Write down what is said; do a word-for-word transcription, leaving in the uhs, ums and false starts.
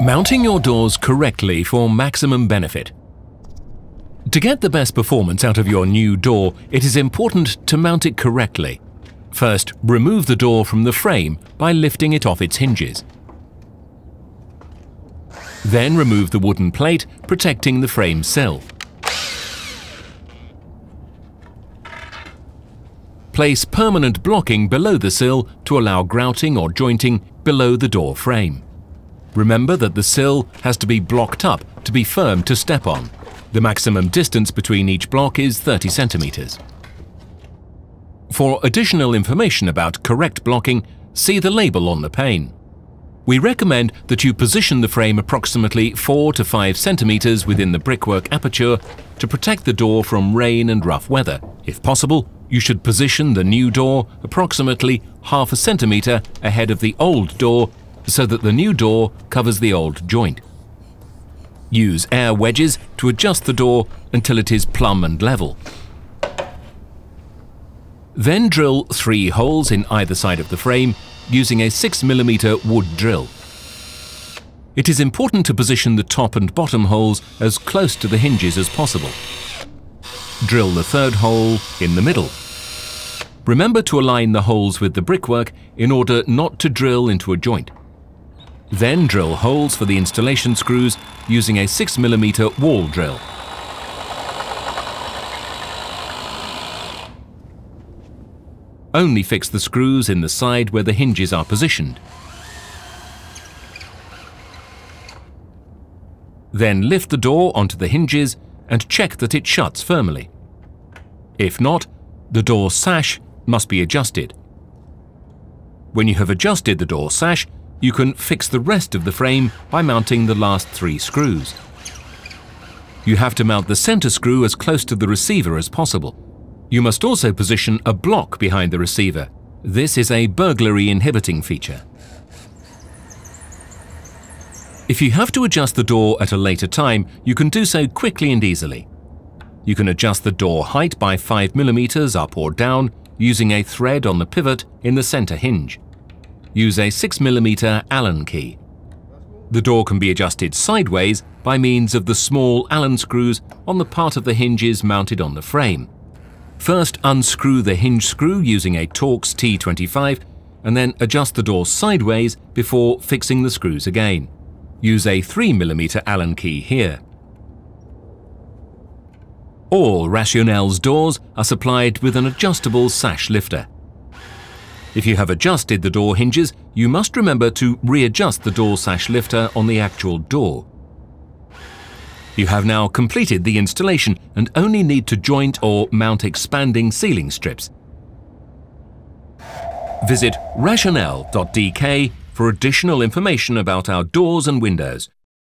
Mounting your doors correctly for maximum benefit. To get the best performance out of your new door, it is important to mount it correctly. First, remove the door from the frame by lifting it off its hinges. Then remove the wooden plate protecting the frame sill. Place permanent blocking below the sill to allow grouting or jointing below the door frame. Remember that the sill has to be blocked up to be firm to step on. The maximum distance between each block is thirty centimeters. For additional information about correct blocking, see the label on the pane. We recommend that you position the frame approximately four to five centimeters within the brickwork aperture to protect the door from rain and rough weather. If possible, you should position the new door approximately half a centimeter ahead of the old door so that the new door covers the old joint. Use air wedges to adjust the door until it is plumb and level. Then drill three holes in either side of the frame using a six millimeter wood drill. It is important to position the top and bottom holes as close to the hinges as possible. Drill the third hole in the middle. Remember to align the holes with the brickwork in order not to drill into a joint. Then drill holes for the installation screws using a six millimeter wall drill. Only fix the screws in the side where the hinges are positioned. Then lift the door onto the hinges and check that it shuts firmly. If not, the door sash must be adjusted. When you have adjusted the door sash, you can fix the rest of the frame by mounting the last three screws. You have to mount the center screw as close to the receiver as possible. You must also position a block behind the receiver. This is a burglary inhibiting feature. If you have to adjust the door at a later time, you can do so quickly and easily. You can adjust the door height by five millimeters up or down using a thread on the pivot in the center hinge. Use a six millimeter Allen key. The door can be adjusted sideways by means of the small Allen screws on the part of the hinges mounted on the frame. First, unscrew the hinge screw using a Torx T twenty-five and then adjust the door sideways before fixing the screws again. Use a three millimeter Allen key here. All Rationel's doors are supplied with an adjustable sash lifter. If you have adjusted the door hinges, you must remember to readjust the door sash lifter on the actual door. You have now completed the installation and only need to joint or mount expanding ceiling strips. Visit rationel dot d k for additional information about our doors and windows.